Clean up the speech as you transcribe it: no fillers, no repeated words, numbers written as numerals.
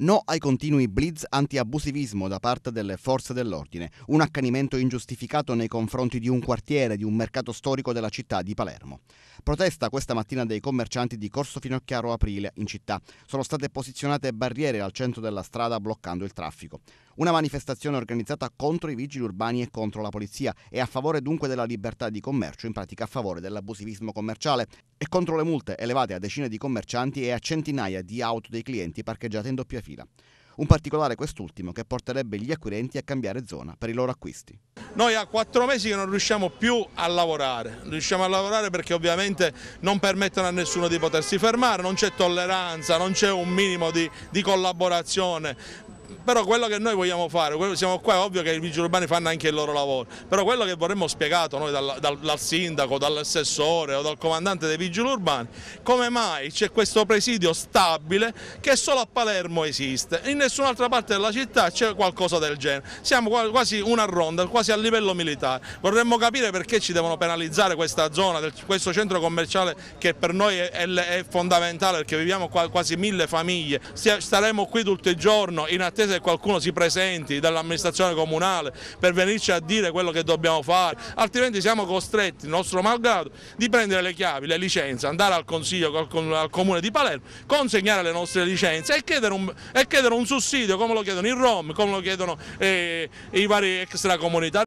No ai continui blitz anti-abusivismo da parte delle forze dell'ordine, un accanimento ingiustificato nei confronti di un quartiere, di un mercato storico della città di Palermo. Protesta questa mattina dei commercianti di Corso Finocchiaro Aprile in città. Sono state posizionate barriere al centro della strada bloccando il traffico. Una manifestazione organizzata contro i vigili urbani e contro la polizia e a favore dunque della libertà di commercio, in pratica a favore dell'abusivismo commerciale e contro le multe elevate a decine di commercianti e a centinaia di auto dei clienti parcheggiate in doppia fila. Un particolare quest'ultimo che porterebbe gli acquirenti a cambiare zona per i loro acquisti. Noi a 4 mesi che non riusciamo più a lavorare, perché ovviamente non permettono a nessuno di potersi fermare, non c'è tolleranza, non c'è un minimo di collaborazione. Però quello che noi vogliamo fare, siamo qua, è ovvio che i vigili urbani fanno anche il loro lavoro, però quello che vorremmo spiegato noi dal sindaco, dall'assessore o dal comandante dei vigili urbani, come mai c'è questo presidio stabile che solo a Palermo esiste, in nessun'altra parte della città c'è qualcosa del genere, siamo quasi una ronda, quasi a livello militare, vorremmo capire perché ci devono penalizzare questa zona, questo centro commerciale che per noi è fondamentale perché viviamo qua quasi 1000 famiglie, staremo qui tutto il giorno in attesa che qualcuno si presenti dall'amministrazione comunale per venirci a dire quello che dobbiamo fare, altrimenti siamo costretti, nostro malgrado, di prendere le chiavi, le licenze, andare al Consiglio, al Comune di Palermo, consegnare le nostre licenze e chiedere un sussidio come lo chiedono i Rom, come lo chiedono i vari extracomunitari.